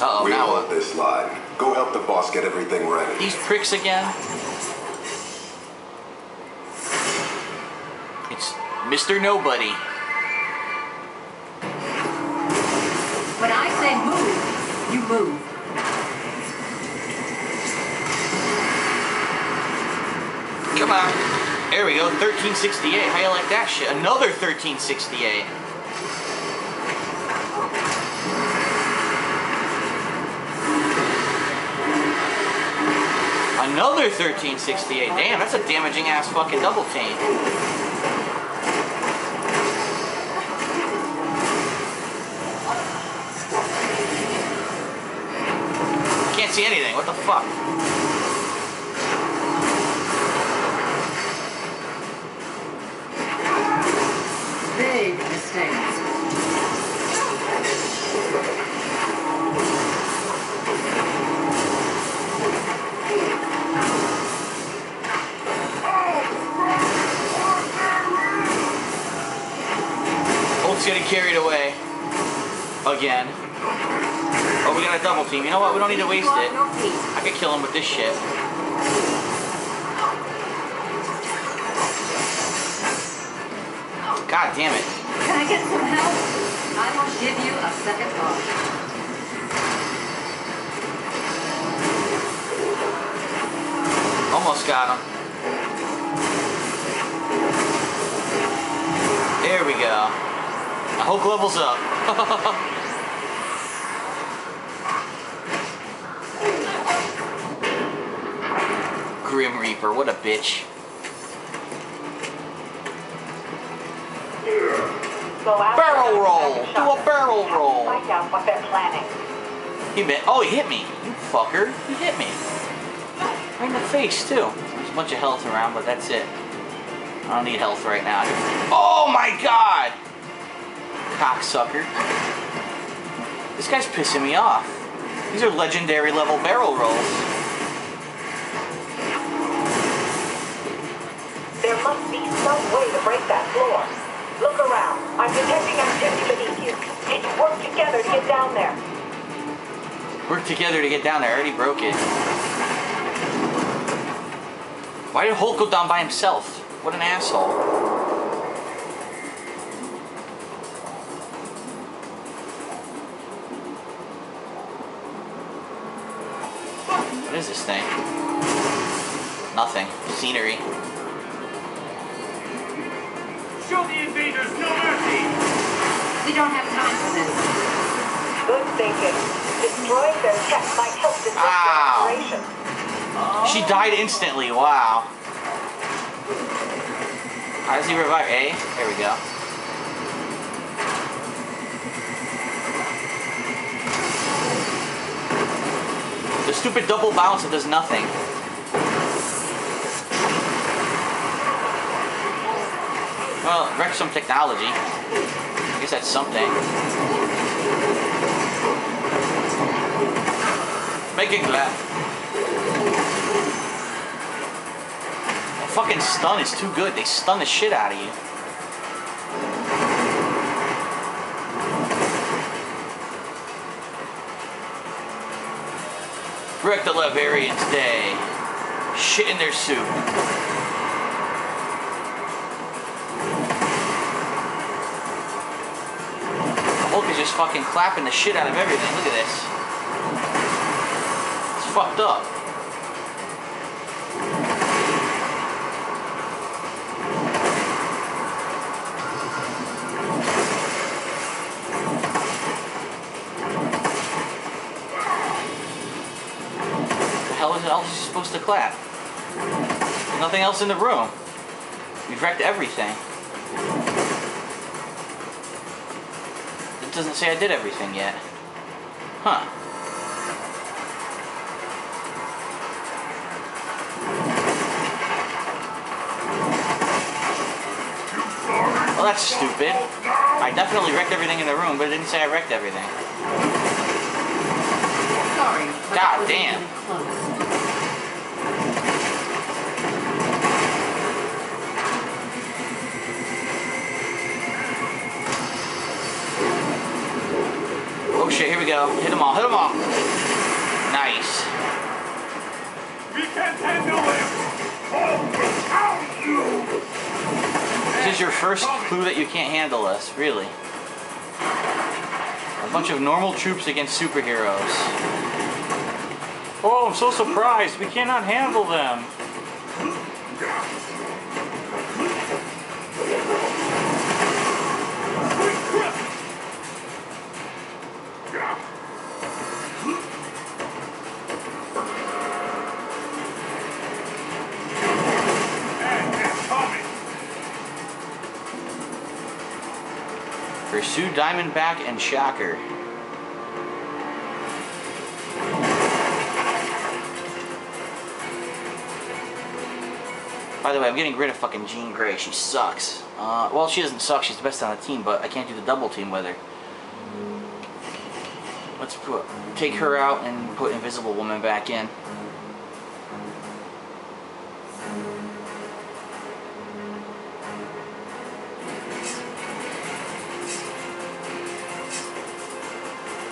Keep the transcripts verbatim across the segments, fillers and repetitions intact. Uh oh, we now want this line. Go help the boss get everything ready. These pricks again. It's Mister Nobody. When I say move, you move. Come on. There we go. thirteen sixty-eight. How you like that shit? Another thirteen sixty-eight. Another thirteen sixty-eight. Damn, that's a damaging ass fucking double team. Can't see anything. What the fuck? Big mistakes. Getting carried away again. Oh, we got a double team. You know what? We don't need to waste it. I could kill him with this shit. God damn it. Can I get some help? I will give you a second thought. Almost got him. There we go. Hulk levels up. Grim Reaper, what a bitch. Barrel roll! Do a barrel roll! Find out what they're planning. You bet. Oh, he hit me. You fucker. He hit me. Right in the face, too. There's a bunch of health around, but that's it. I don't need health right now. Oh my god! Cocksucker. This guy's pissing me off. These are legendary level barrel rolls. There must be some way to break that floor. Look around. I'm detecting activity beneath you. Need to work together to get down there. Work together to get down there. I already broke it. Why did Hulk go down by himself? What an asshole. What is this thing? Nothing. Scenery. Show the invaders no mercy! We don't have time for this. Good thinking. Destroying their tech might help this operation. Oh. She died instantly. Wow. How does he revive? A? There we go. The stupid double bounce that does nothing. Well, it wrecked some technology. I guess that's something. Making laugh. That fucking stun is too good. They stun the shit out of you. Wreck the Latverians' day. Shit in their soup. The Hulk is just fucking clapping the shit out of everything. Look at this. It's fucked up. Supposed to clap. There's nothing else in the room. We've wrecked everything. It doesn't say I did everything yet. Huh. Well, that's stupid. I definitely wrecked everything in the room, but it didn't say I wrecked everything. God damn. Oh shit, here we go. Hit them all, hit them all. Nice. We can't handle it. All without you. This is your first clue that you can't handle us, really. A bunch of normal troops against superheroes. Oh, I'm so surprised. We cannot handle them. Pursue Diamondback and Shocker. By the way, I'm getting rid of fucking Jean Grey. She sucks. Uh, well, she doesn't suck. She's the best on the team, but I can't do the double team with her. Let's put, take her out and put Invisible Woman back in.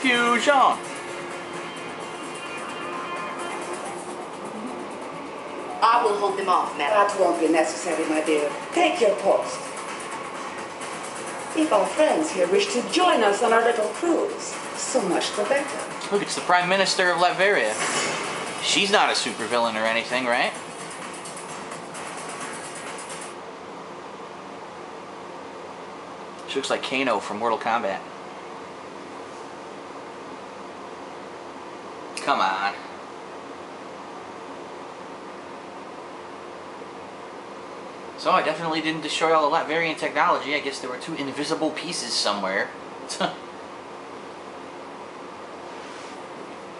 Fusion! I will hold them off, ma'am. That won't be necessary, my dear. Take your post. If our friends here wish to join us on our little cruise, so much the better. Look, it's the Prime Minister of Latveria. She's not a supervillain or anything, right? She looks like Kano from Mortal Kombat. Come on. So I definitely didn't destroy all the Latverian technology. I guess there were two invisible pieces somewhere.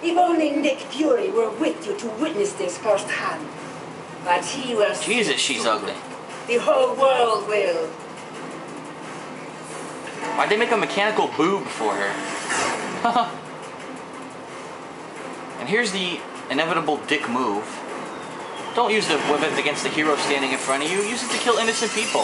If only Nick Fury were with you to witness this firsthand. But he was... Jesus, she's ugly. The whole world will. Why'd they make a mechanical boob for her? And here's the inevitable dick move. Don't use the weapon against the hero standing in front of you. Use it to kill innocent people.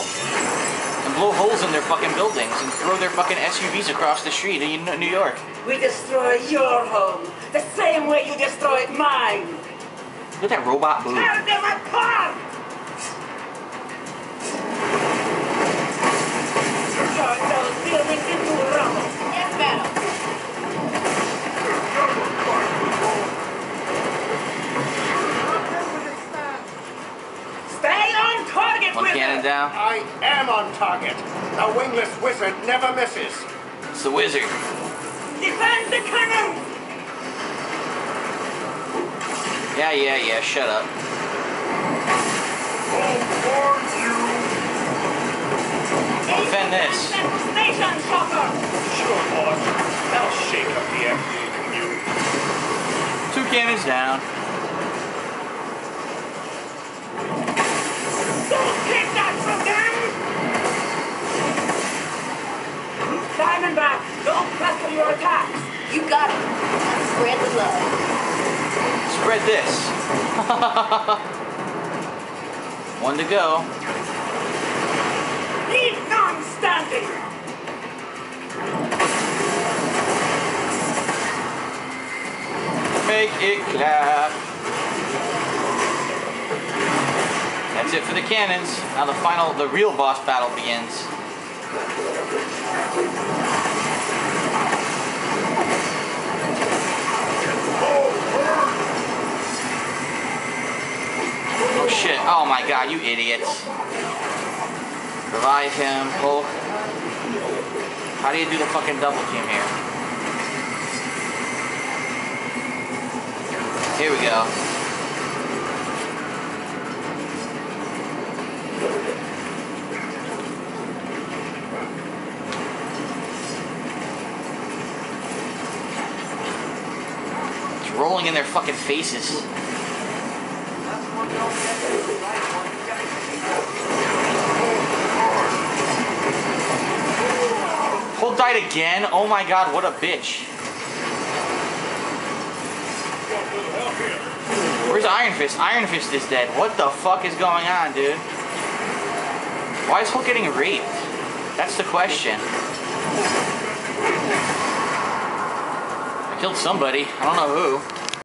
And blow holes in their fucking buildings and throw their fucking S U Vs across the street in New York. We destroy your home the same way you destroyed mine. Look at that robot move. Tear them apart! Turn those buildings into rubble and metal. One cannon down. I am on target. The wingless wizard never misses. It's the wizard. Defend the cannon! Yeah, yeah, yeah, shut up. I'll defend this. Station, Shocker! Sure, boss. That'll shake up the F D A community. Two cannons down. Don't get that from them! Diamondback, don't cluster your attacks! You got it. Spread the love. Spread this. One to go. Leave none standing! Make it clap. That's it for the cannons. Now the final, the real boss battle begins. Oh shit, oh my god, you idiots. Revive him, Hulk. How do you do the fucking double team here? Here we go. Rolling in their fucking faces. Hulk died again? Oh my god, what a bitch. Where's Iron Fist? Iron Fist is dead. What the fuck is going on, dude? Why is Hulk getting raped? That's the question. killed somebody. I don't know who.